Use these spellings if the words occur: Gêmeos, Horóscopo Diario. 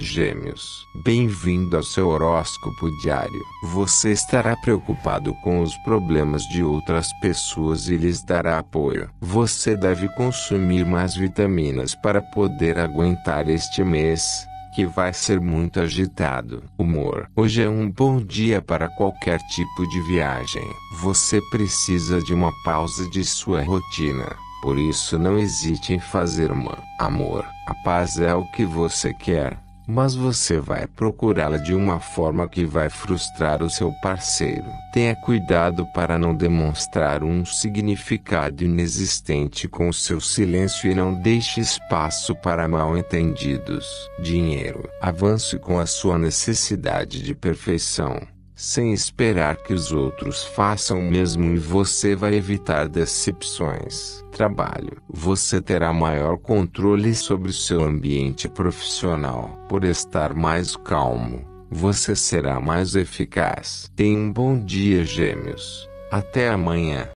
Gêmeos, bem-vindo ao seu horóscopo diário. Você estará preocupado com os problemas de outras pessoas e lhes dará apoio. Você deve consumir mais vitaminas para poder aguentar este mês, que vai ser muito agitado. Humor. Hoje é um bom dia para qualquer tipo de viagem. Você precisa de uma pausa de sua rotina. Por isso não hesite em fazer uma. Amor. A paz é o que você quer, mas você vai procurá-la de uma forma que vai frustrar o seu parceiro. Tenha cuidado para não demonstrar um significado inexistente com o seu silêncio e não deixe espaço para mal-entendidos. Dinheiro. Avance com a sua necessidade de perfeição, sem esperar que os outros façam o mesmo, e você vai evitar decepções. Trabalho. Você terá maior controle sobre seu ambiente profissional. Por estar mais calmo, você será mais eficaz. Tenha um bom dia, Gêmeos. Até amanhã.